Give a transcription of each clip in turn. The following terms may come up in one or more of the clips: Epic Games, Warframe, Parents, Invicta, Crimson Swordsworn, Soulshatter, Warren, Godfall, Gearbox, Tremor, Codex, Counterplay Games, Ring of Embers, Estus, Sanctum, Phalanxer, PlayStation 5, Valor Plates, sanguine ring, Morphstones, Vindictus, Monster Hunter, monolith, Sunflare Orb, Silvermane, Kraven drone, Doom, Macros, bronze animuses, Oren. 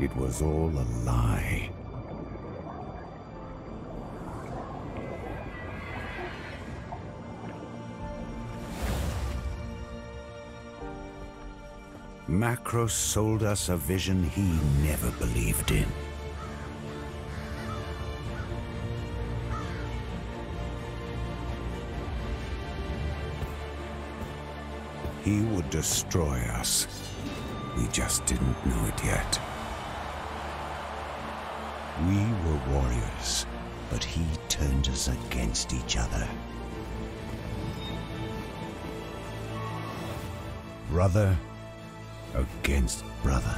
It was all a lie. Macros sold us a vision he never believed in. He would destroy us. We just didn't know it yet. We were warriors, but he turned us against each other. Brother against brother.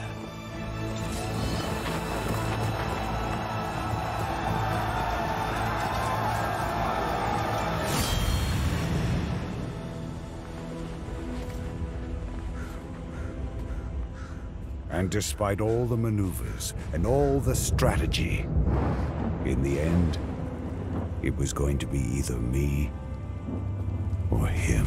And despite all the maneuvers and all the strategy, in the end, it was going to be either me or him.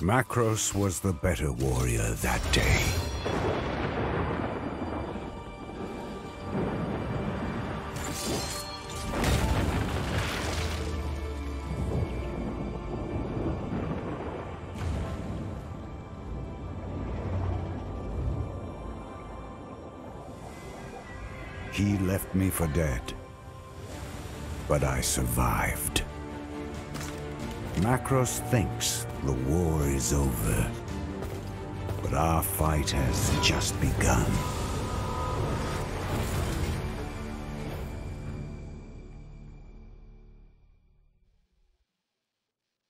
Macros was the better warrior that day. He left me for dead, but I survived. Macros thinks the war is over, but our fight has just begun.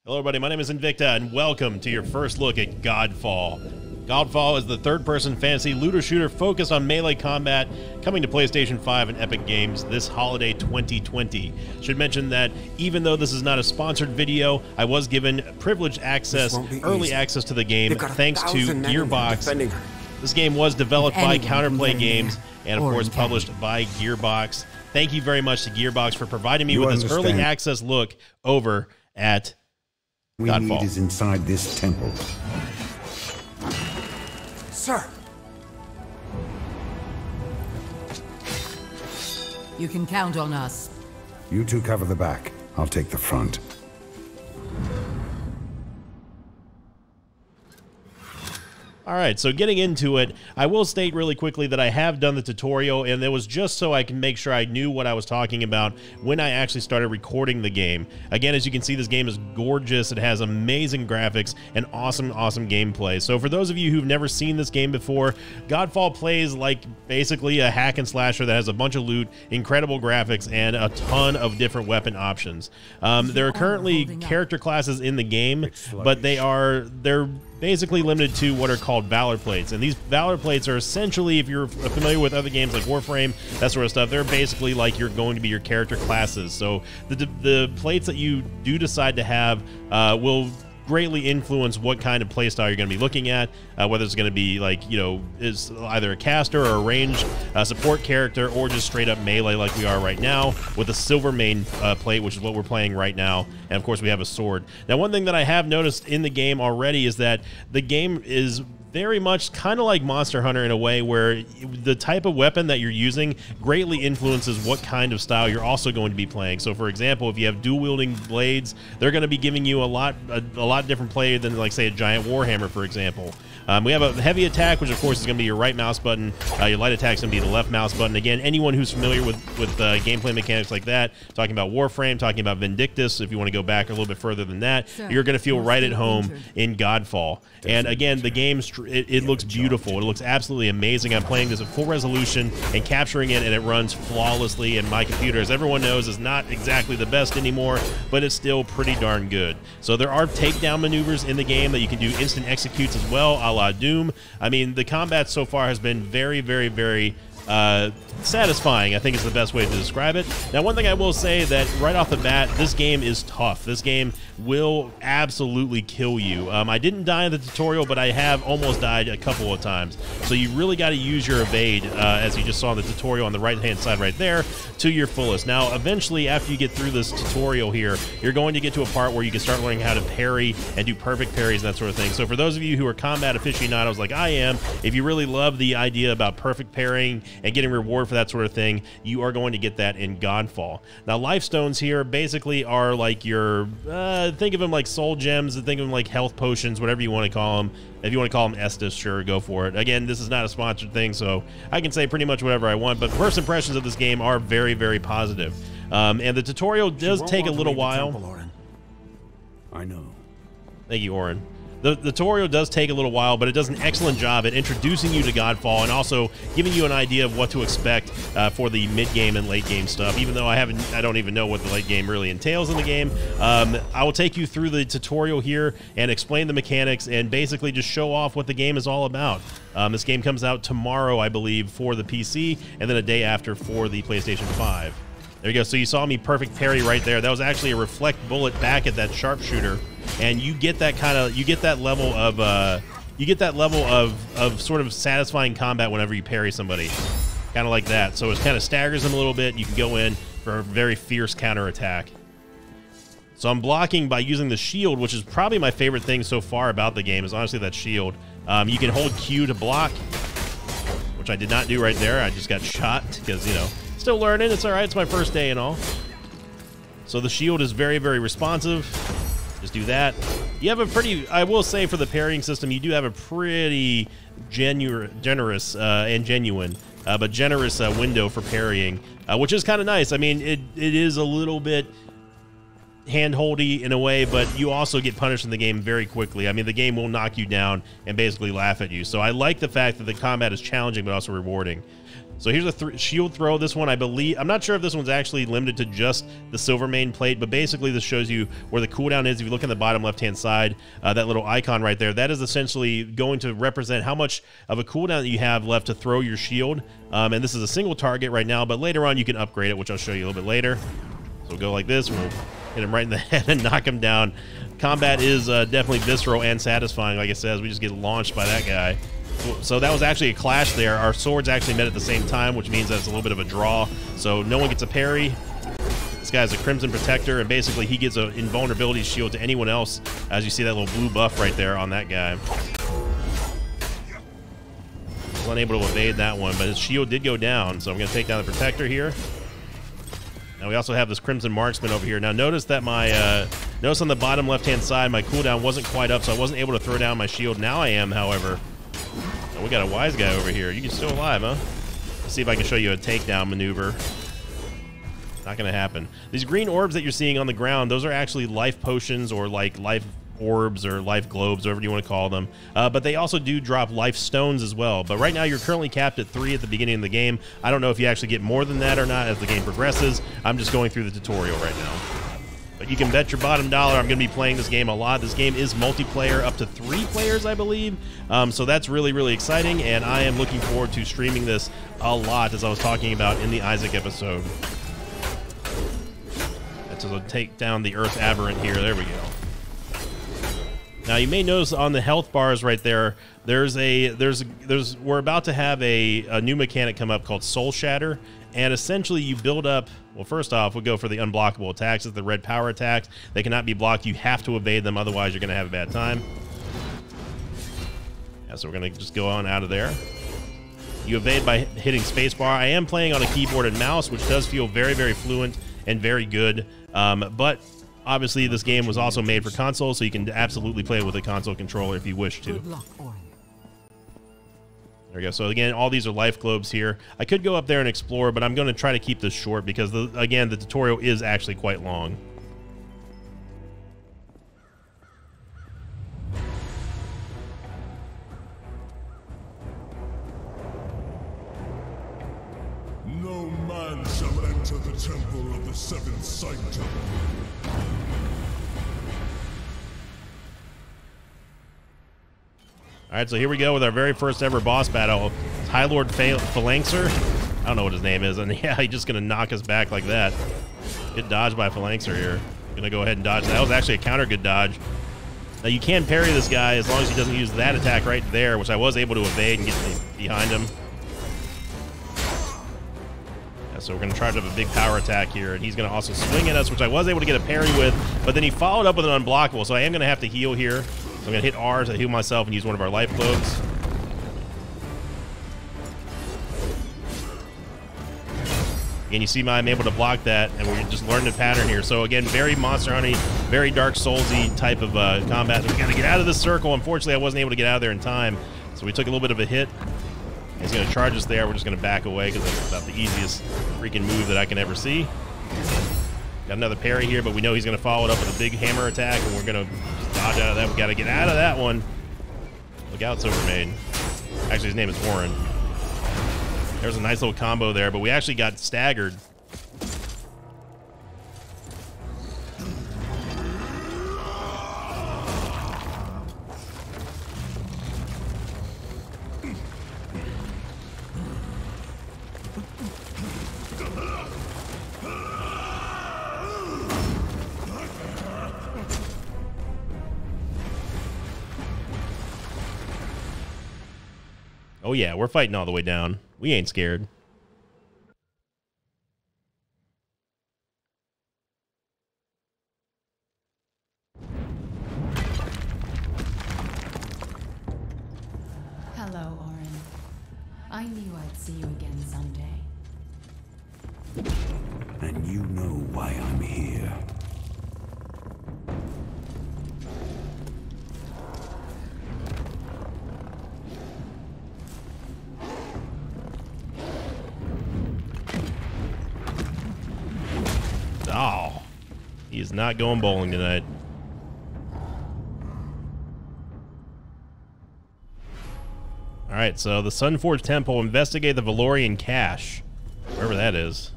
Hello everybody, my name is Invicta and welcome to your first look at Godfall. Godfall is the third-person fantasy looter shooter focused on melee combat, coming to PlayStation 5 and Epic Games this holiday 2020. Should mention that even though this is not a sponsored video, I was given privileged access, early access to the game thanks to Gearbox. This game was developed by Counterplay Games and of course published by Gearbox. Thank you very much to Gearbox for providing me with this early access look over at Godfall. What is inside this temple. Sir. You can count on us. You two cover the back. I'll take the front. All right, so getting into it, I will state really quickly that I have done the tutorial, and it was just so I can make sure I knew what I was talking about when I actually started recording the game. Again, as you can see, this game is gorgeous. It has amazing graphics and awesome, awesome gameplay. So for those of you who've never seen this game before, Godfall plays like basically a hack and slasher that has a bunch of loot, incredible graphics, and a ton of different weapon options. There are currently character classes in the game, but they're basically limited to what are called Valor Plates. And these Valor Plates are essentially, if you're familiar with other games like Warframe, that sort of stuff, they're basically like you're going to be your character classes. So the plates that you do decide to have will greatly influence what kind of playstyle you're going to be looking at, whether it's going to be like, you know, is either a caster or a ranged support character or just straight up melee like we are right now with a Silvermane plate, which is what we're playing right now. And of course we have a sword. Now, one thing that I have noticed in the game already is that the game is very much kind of like Monster Hunter in a way where the type of weapon that you're using greatly influences what kind of style you're also going to be playing. So for example, if you have dual wielding blades, they're going to be giving you a lot different play than like say a giant warhammer, for example. We have a heavy attack, which of course is going to be your right mouse button. Your light attack is going to be the left mouse button. Again, anyone who's familiar with gameplay mechanics like that, talking about Warframe, talking about Vindictus, if you want to go back a little bit further than that, you're going to feel right at home in Godfall. And again, the game's it looks beautiful. It looks absolutely amazing. I'm playing this at full resolution and capturing it, and it runs flawlessly in my computer. As everyone knows, is not exactly the best anymore, but it's still pretty darn good. So there are takedown maneuvers in the game that you can do instant executes as well, a la Doom. I mean, the combat so far has been very, very, very satisfying, I think, is the best way to describe it. Now, one thing I will say that right off the bat, this game is tough. This game will absolutely kill you. I didn't die in the tutorial, but I have almost died a couple of times. So you really got to use your evade, as you just saw in the tutorial on the right-hand side right there, to your fullest. Now, eventually, after you get through this tutorial here, you're going to get to a part where you can start learning how to parry and do perfect parries and that sort of thing. So for those of you who are combat aficionados like I am, if you really love the idea about perfect parrying and getting reward for that sort of thing, you are going to get that in Godfall. Now, lifestones here basically are like your, think of them like soul gems, and think of them like health potions, whatever you want to call them. If you want to call them Estus, sure, go for it. Again, this is not a sponsored thing, so I can say pretty much whatever I want, but first impressions of this game are very, very positive. And the tutorial does take a little while. I know. Thank you, Oren. The tutorial does take a little while, but it does an excellent job at introducing you to Godfall and also giving you an idea of what to expect for the mid-game and late-game stuff. Even though I don't even know what the late game really entails in the game, I will take you through the tutorial here and explain the mechanics and basically just show off what the game is all about. This game comes out tomorrow, I believe, for the PC, and then a day after for the PlayStation 5. There you go. So you saw me perfect parry right there. That was actually a reflect bullet back at that sharpshooter. And you get that kind of, you get that level of sort of satisfying combat whenever you parry somebody, kind of like that. So it kind of staggers them a little bit. You can go in for a very fierce counterattack. So I'm blocking by using the shield, which is probably my favorite thing so far about the game, is honestly that shield. You can hold Q to block, which I did not do right there. I just got shot because, you know, still learning. It's all right. It's my first day and all. So the shield is very, very responsive. Just do that. You have a pretty, I will say, for the parrying system, you do have a pretty generous window for parrying, which is kind of nice. I mean, it is a little bit handholdy in a way, but you also get punished in the game very quickly. I mean, the game will knock you down and basically laugh at you. So I like the fact that the combat is challenging but also rewarding. So here's a shield throw. This one, I believe, I'm not sure if this one's actually limited to just the Silvermane plate, but basically this shows you where the cooldown is. If you look on the bottom left-hand side, that little icon right there, that is essentially going to represent how much of a cooldown that you have left to throw your shield. And this is a single target right now, but later on you can upgrade it, which I'll show you a little bit later. So we'll go like this. We'll hit him right in the head and knock him down. Combat is definitely visceral and satisfying. Like I said, we just get launched by that guy. So that was actually a clash there. Our swords actually met at the same time, which means that it's a little bit of a draw. So no one gets a parry. This guy's a Crimson Protector, and basically he gets an invulnerability shield to anyone else, as you see that little blue buff right there on that guy. I was unable to evade that one, but his shield did go down, so I'm going to take down the Protector here. Now we also have this Crimson Marksman over here. Now notice that my, notice on the bottom left-hand side, my cooldown wasn't quite up, so I wasn't able to throw down my shield. Now I am, however. Oh, we got a wise guy over here. You're still alive, huh? Let's see if I can show you a takedown maneuver. Not going to happen. These green orbs that you're seeing on the ground, those are actually life potions, or like life orbs, or life globes, whatever you want to call them, but they also do drop life stones as well. But right now you're currently capped at 3 at the beginning of the game. I don't know if you actually get more than that or not as the game progresses. I'm just going through the tutorial right now, but you can bet your bottom dollar I'm going to be playing this game a lot. This game is multiplayer, up to 3 players, I believe, so that's really, really exciting, and I am looking forward to streaming this a lot, as I was talking about in the ISAAC episode. That's to take down the Earth Aberrant here. There we go. Now you may notice on the health bars right there, we're about to have a new mechanic come up called Soul Shatter, and essentially you build up. Well, first off, we'll go for the unblockable attacks. It's the red power attacks. They cannot be blocked. You have to evade them, otherwise you're going to have a bad time. Yeah, so we're going to just go on out of there. You evade by hitting spacebar. I am playing on a keyboard and mouse, which does feel very, very fluent and very good, but. Obviously, this game was also made for console, so you can absolutely play it with a console controller if you wish to. There we go. So again, all these are life globes here. I could go up there and explore, but I'm going to try to keep this short because, again, the tutorial is actually quite long. shall enter the temple of the seventh Sanctum. Alright, so here we go with our very first ever boss battle. High Lord Phalanxer. I don't know what his name is, and yeah, he's just gonna knock us back like that. Good dodge by Phalanxer here. Gonna go ahead and dodge. That was actually a counter good dodge. Now you can parry this guy as long as he doesn't use that attack right there, which I was able to evade and get behind him. Yeah, so we're gonna charge up a big power attack here, and he's gonna also swing at us, which I was able to get a parry with, but then he followed up with an unblockable, so I am gonna have to heal here. So I'm gonna hit R to heal myself and use one of our life globes. Again, you see I'm able to block that, and we just learned a pattern here. So again, very Monster Hunter, very Dark Soulsy type of combat. We gotta get out of this circle. Unfortunately, I wasn't able to get out of there in time, so we took a little bit of a hit. He's gonna charge us there. We're just gonna back away because that's about the easiest freaking move that I can ever see. Got another parry here, but we know he's gonna follow it up with a big hammer attack, and we're gonna dodge out of that. We gotta get out of that one. Look out, Silvermane. Actually, his name is Warren. There's a nice little combo there, but we actually got staggered. Oh yeah, we're fighting all the way down. We ain't scared. Hello, Warren. I knew I'd see you again someday. And you know why I'm here. Oh, he is not going bowling tonight. All right, so the Sunforged Temple, investigate the Valorian cache, wherever that is.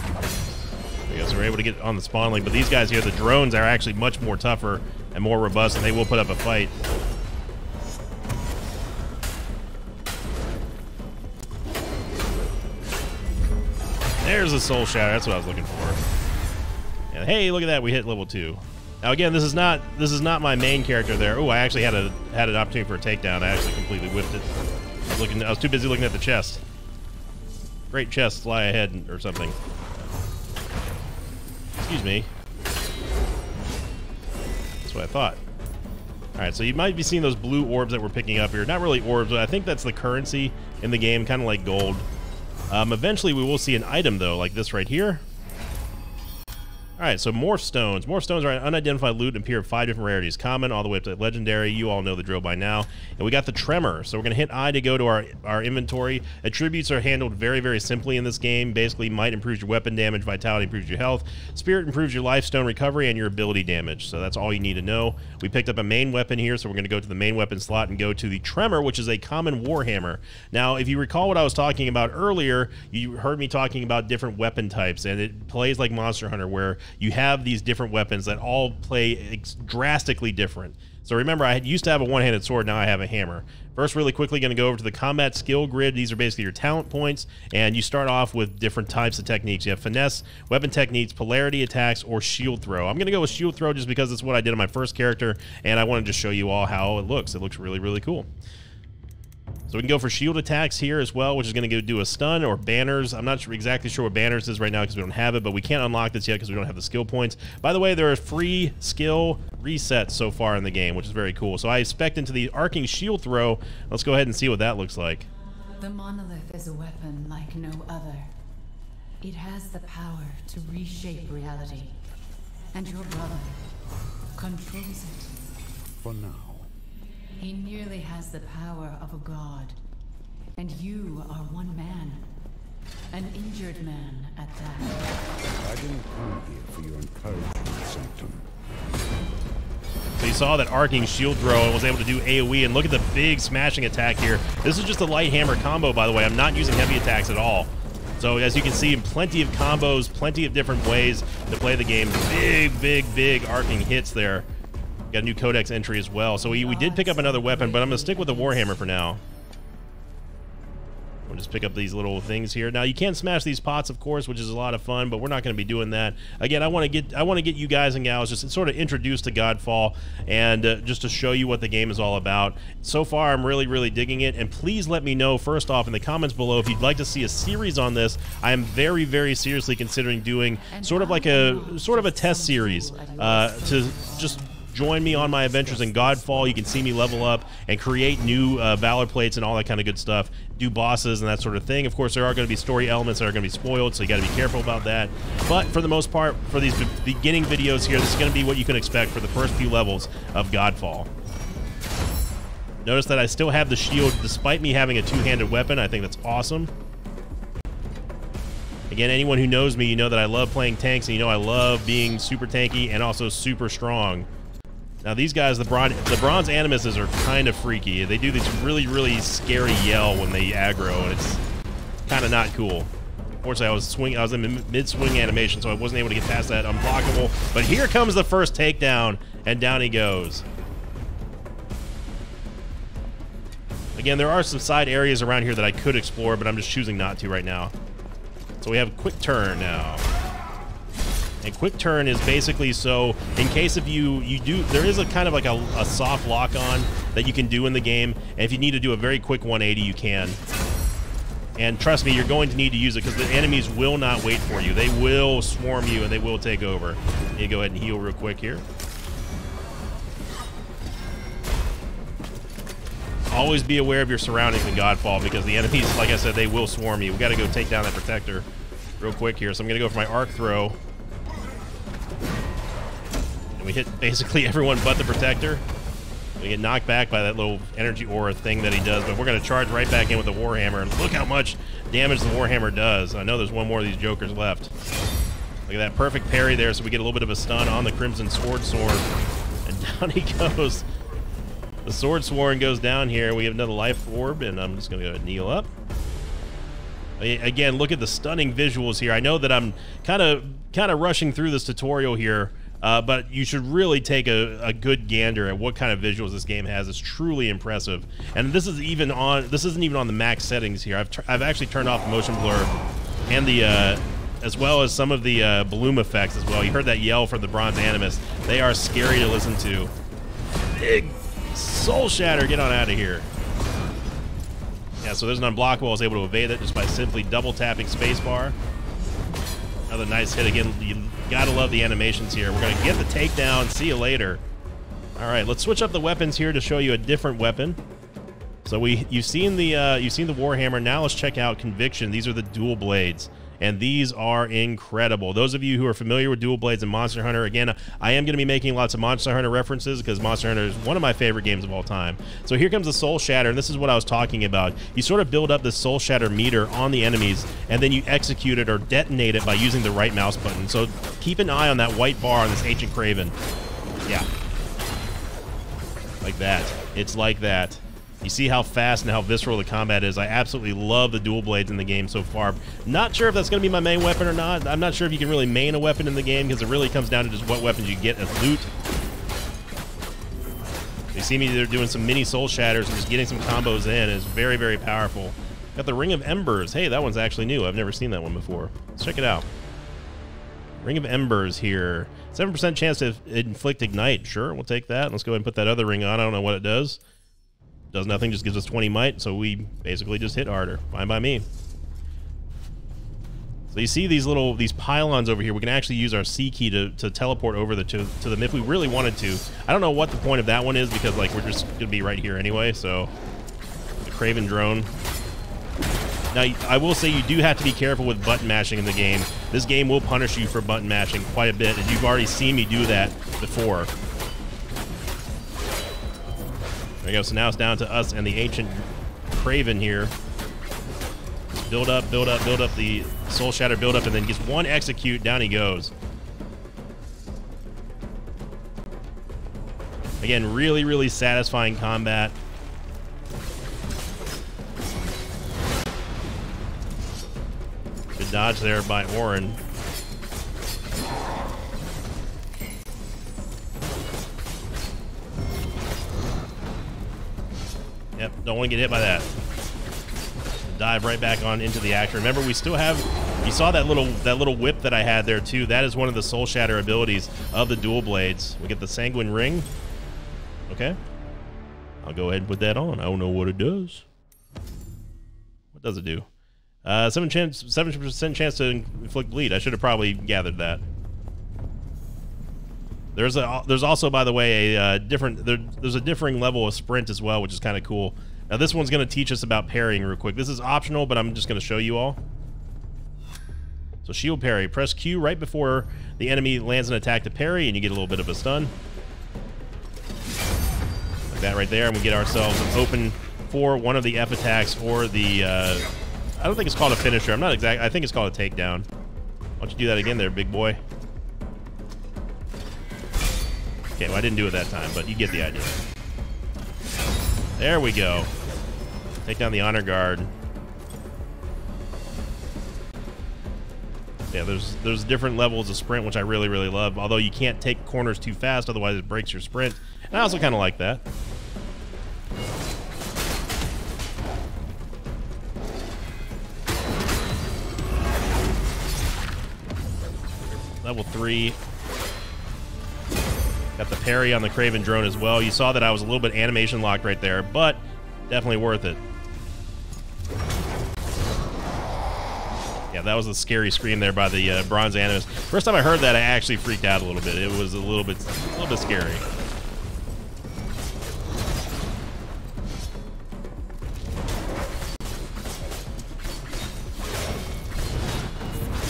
I guess we're able to get on the spawn link, but these guys here, the drones, are actually much more tougher and more robust, and they will put up a fight. There's a soul shatter. That's what I was looking for. And hey, look at that, we hit level 2. Now again, this is not my main character there. Oh, I actually had an opportunity for a takedown. I actually completely whiffed it. I was too busy looking at the chest. Great chests lie ahead or something. Excuse me. That's what I thought. Alright, so you might be seeing those blue orbs that we're picking up here. Not really orbs, but I think that's the currency in the game, kinda like gold. Eventually we will see an item though, like this right here. Alright, so Morphstones. Morphstones are an unidentified loot and appear in 5 different rarities. Common, all the way up to legendary. You all know the drill by now. And we got the Tremor. So we're going to hit I to go to our inventory. Attributes are handled very, very simply in this game. Basically, might improves your weapon damage, vitality improves your health, spirit improves your life, stone recovery, and your ability damage. So that's all you need to know. We picked up a main weapon here, so we're going to go to the main weapon slot and go to the Tremor, which is a common warhammer. Now, if you recall what I was talking about earlier, you heard me talking about different weapon types, and it plays like Monster Hunter, where you have these different weapons that all play drastically different. So remember, I used to have a one-handed sword, now I have a hammer. First, really quickly, going to go over to the combat skill grid. These are basically your talent points, and you start off with different types of techniques. You have finesse, weapon techniques, polarity attacks, or shield throw. I'm going to go with shield throw just because it's what I did on my first character, and I wanted to show you all how it looks. It looks really, really cool. So we can go for shield attacks here as well, which is going to do a stun or banners. I'm not exactly sure what banners is right now because we don't have it, but we can't unlock this yet because we don't have the skill points. By the way, there are free skill resets so far in the game, which is very cool. So I expect into the arcing shield throw. Let's go ahead and see what that looks like. The monolith is a weapon like no other. It has the power to reshape reality, and your brother controls it. For now. He nearly has the power of a god, and you are one man, an injured man at that. I didn't come here for your encouragement, Sanctum. So you saw that arcing shield throw and was able to do AoE, and look at the big smashing attack here. This is just a light hammer combo, by the way. I'm not using heavy attacks at all. So as you can see, plenty of combos, plenty of different ways to play the game. Big arcing hits there. Got a new Codex entry as well. So we did pick up another weapon, but I'm going to stick with the Warhammer for now. We'll just pick up these little things here. Now you can smash these pots, of course, which is a lot of fun, but we're not going to be doing that. Again, I want to get you guys and gals just sort of introduced to Godfall and just to show you what the game is all about. So far, I'm really digging it, and please let me know first off in the comments below if you'd like to see a series on this. I am very seriously considering doing sort of a test series to just join me on my adventures in Godfall. You can see me level up and create new Valor Plates and all that kind of good stuff, do bosses and that sort of thing. Of course, there are going to be story elements that are going to be spoiled, so you got to be careful about that. But for the most part, for these beginning videos here, this is going to be what you can expect for the first few levels of Godfall. Notice that I still have the shield despite me having a two-handed weapon. I think that's awesome. Again, anyone who knows me, you know that I love playing tanks, and you know I love being super tanky and also super strong. Now these guys, the bronze animuses are kind of freaky. They do this really scary yell when they aggro, and it's kind of not cool. Unfortunately, I was in mid-swing animation, so I wasn't able to get past that unblockable. But here comes the first takedown, and down he goes. Again, there are some side areas around here that I could explore, but I'm just choosing not to right now. So we have a quick turn now. And quick turn is basically so in case if you do, there is a kind of like a soft lock on that you can do in the game, and if you need to do a very quick 180, you can. And trust me, you're going to need to use it because the enemies will not wait for you. They will swarm you and they will take over. You go ahead and heal real quick here. Always be aware of your surroundings in Godfall because the enemies, like I said, they will swarm you. We got to go take down that protector real quick here. So I'm gonna go for my arc throw. We hit basically everyone but the protector. We get knocked back by that little energy aura thing that he does, but we're going to charge right back in with the Warhammer, and look how much damage the Warhammer does. I know there's one more of these jokers left. Look at that perfect parry there, so we get a little bit of a stun on the Crimson Swordsworn, and down he goes. The Swordsworn goes down here. We have another life orb, and I'm just going to go ahead and kneel up. Again, look at the stunning visuals here. I know that I'm kind of rushing through this tutorial here, but you should really take a good gander at what kind of visuals this game has. It's truly impressive, and this is even on. This isn't even on the max settings here. I've actually turned off the motion blur, and the as well as some of the bloom effects as well. You heard that yell from the bronze animus. They are scary to listen to. Big soul shatter. Get on out of here. Yeah. So there's an unblockable. I was able to evade it just by simply double tapping spacebar. Another nice hit again. You gotta love the animations here. We're gonna get the takedown. See you later. All right, let's switch up the weapons here to show you a different weapon. So you've seen the Warhammer. Now let's check out Conviction. These are the dual blades, and these are incredible. Those of you who are familiar with dual blades and Monster Hunter, again, I am going to be making lots of Monster Hunter references because Monster Hunter is one of my favorite games of all time. So here comes the Soul Shatter, and this is what I was talking about. You sort of build up this Soul Shatter meter on the enemies, and then you execute it or detonate it by using the right mouse button. So keep an eye on that white bar on this Ancient Craven. Yeah. Like that. It's like that. You see how fast and how visceral the combat is. I absolutely love the dual blades in the game so far. Not sure if that's going to be my main weapon or not. I'm not sure if you can really main a weapon in the game because it really comes down to just what weapons you get as loot. You see me there doing some mini soul shatters and just getting some combos in. It's very powerful. Got the Ring of Embers. Hey, that one's actually new. I've never seen that one before. Let's check it out. Ring of Embers here. 7% chance to inflict ignite. Sure, we'll take that. Let's go ahead and put that other ring on. I don't know what it does. Does nothing, just gives us 20 might, so we basically just hit harder. Fine by me. So you see these little, these pylons over here. We can actually use our C key to teleport over to them if we really wanted to. I don't know what the point of that one is because like we're just gonna be right here anyway. So the Kraven drone. Now I will say you do have to be careful with button mashing in the game. This game will punish you for button mashing quite a bit, and you've already seen me do that before. There we go, so now it's down to us and the Ancient Craven here. Just build up the Soul Shatter, build up, and then just one execute, down he goes. Again, really satisfying combat. dodge there by Warren. Yep, don't want to get hit by that. Dive right back on into the actor. Remember, we still have, you saw that little whip that I had there too. That is one of the soul shatter abilities of the dual blades. We get the sanguine ring. Okay, I'll go ahead and put that on. I don't know what it does. What does it do? 7% chance to inflict bleed. I should have probably gathered that. There's also, by the way, a there's a differing level of sprint as well, which is kind of cool. Now this one's going to teach us about parrying real quick. This is optional, but I'm just going to show you all. So shield parry. Press Q right before the enemy lands an attack to parry, and you get a little bit of a stun. Like that right there, and we get ourselves an open for one of the F attacks or the... I don't think it's called a finisher. I'm not exact. I think it's called a takedown. Why don't you do that again there, big boy? Okay, well I didn't do it that time, but you get the idea. There we go. Take down the honor guard. Yeah, there's different levels of sprint, which I really love. Although you can't take corners too fast, otherwise it breaks your sprint. And I also kind of like that. Level 3. Got the parry on the Kraven drone as well. You saw that I was a little bit animation locked right there, but definitely worth it. Yeah, that was a scary scream there by the bronze animus. First time I heard that, I actually freaked out a little bit. It was a little bit scary.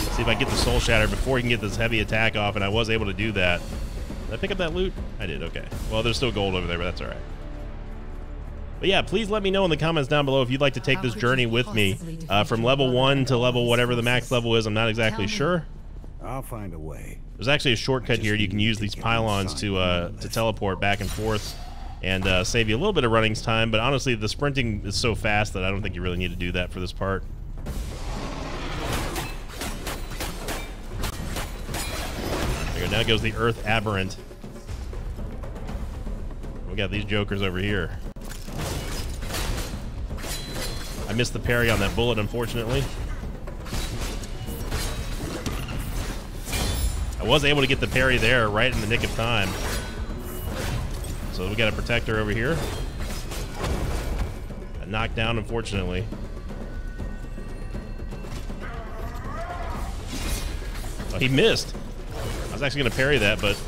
Let's see if I get the soul shatter before he can get this heavy attack off, and I was able to do that. Did I pick up that loot? I did, okay. Well, there's still gold over there, but that's all right. But yeah, please let me know in the comments down below if you'd like to take this journey with me from level 1 to level whatever the max level is. I'm not exactly sure. I'll find a way. There's actually a shortcut here. You can use these pylons to teleport back and forth and save you a little bit of running time. But honestly, the sprinting is so fast that I don't think you really need to do that for this part. Now goes the Earth Aberrant. We got these jokers over here. I missed the parry on that bullet, unfortunately. I was able to get the parry there right in the nick of time. So we got a protector over here. A knockdown, unfortunately. Oh, he missed. I was actually going to parry that, but...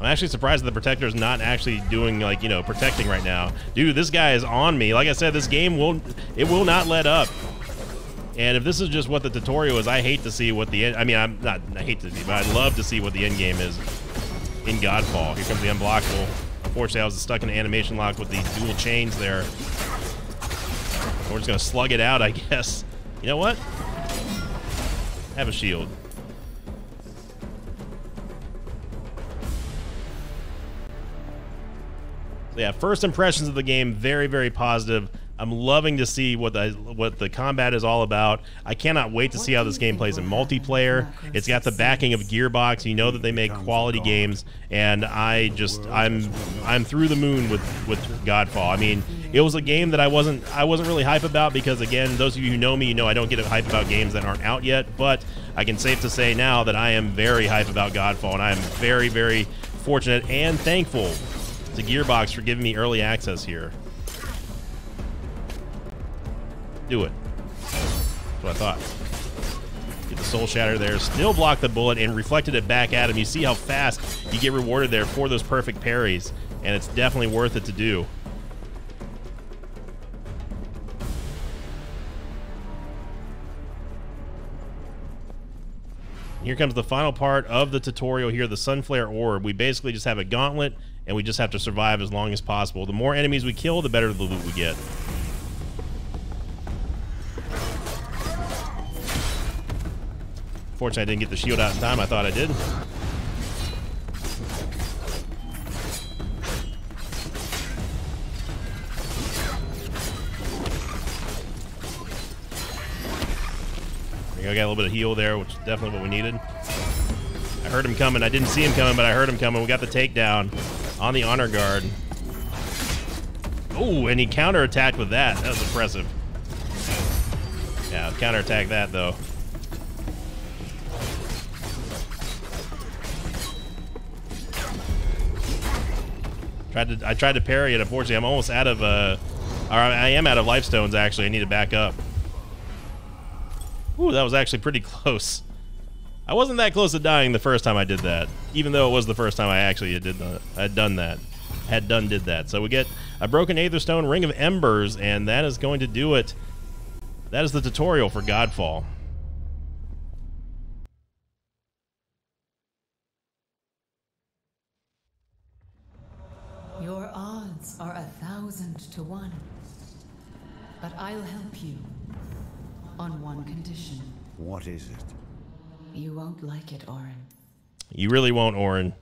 I'm actually surprised that the protector is not actually doing, like, you know, protecting right now. Dude, this guy is on me. Like I said, this game will not let up. And if this is just what the tutorial is, I hate to see what the end... I mean, I hate to see, but I'd love to see what the end game is in Godfall. Here comes the unblockable. Unfortunately, I was stuck in an animation lock with the dual chains there. We're just going to slug it out, I guess. You know what? Have a shield. So yeah, first impressions of the game, very positive. I'm loving to see what the combat is all about. I cannot wait to see how this game plays in multiplayer. It's got the backing of Gearbox. You know that they make quality games, and I'm through the moon with Godfall. I mean, it was a game that I wasn't really hype about because, again, those of you who know me, you know I don't get hype about games that aren't out yet, but I can safe to say now that I am very hype about Godfall, and I am very fortunate and thankful to Gearbox for giving me early access here. Do it. That's what I thought. Get the soul shatter there. Still blocked the bullet and reflected it back at him. You see how fast you get rewarded there for those perfect parries, and it's definitely worth it to do. Here comes the final part of the tutorial here, the Sunflare Orb. We basically just have a gauntlet, and we just have to survive as long as possible. The more enemies we kill, the better the loot we get. Unfortunately, I didn't get the shield out in time. I thought I did. You know, I got a little bit of heal there, which is definitely what we needed. I heard him coming. I didn't see him coming, but I heard him coming. We got the takedown on the honor guard. Oh, and he counterattacked with that. That was impressive. Yeah, counterattack that, though. I tried to parry it. Unfortunately, I'm almost out of... I am out of life stones, actually. I need to back up. Ooh, that was actually pretty close. I wasn't that close to dying the first time I did that, even though it was the first time I actually had done that. So we get a broken Aetherstone, Ring of Embers, and that is going to do it. That is the tutorial for Godfall. Your odds are 1,000 to 1, but I'll help you on one condition. What is it? You won't like it, Orin. You really won't, Orin.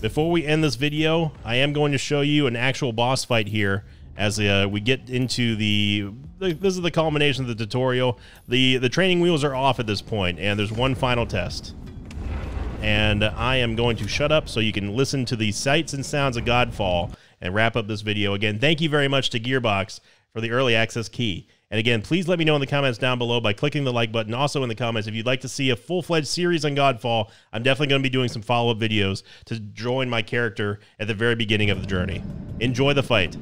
Before we end this video, I am going to show you an actual boss fight here as we get into the... This is the culmination of the tutorial. The training wheels are off at this point, and there's one final test. And I am going to shut up so you can listen to the sights and sounds of Godfall and wrap up this video. Again, thank you very much to Gearbox for the early access key. And again, please let me know in the comments down below by clicking the like button. Also in the comments, if you'd like to see a full-fledged series on Godfall, I'm definitely going to be doing some follow-up videos to join my character at the very beginning of the journey. Enjoy the fight.